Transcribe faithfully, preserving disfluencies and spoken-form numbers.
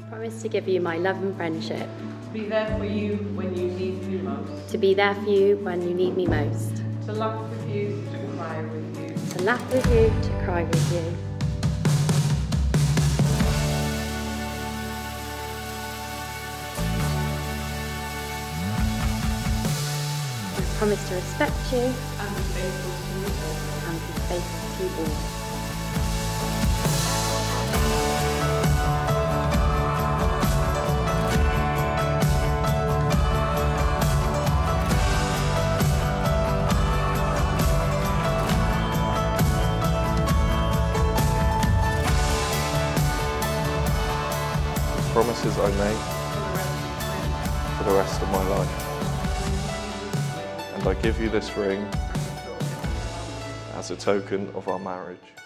I promise to give you my love and friendship. To be there for you when you need me most. To be there for you when you need me most. To laugh with you, to cry with you. To laugh with you, to cry with you. I promise to respect you. And be faithful to you all. And be faithful to you all. Promises I make for the rest of my life. And I give you this ring as a token of our marriage.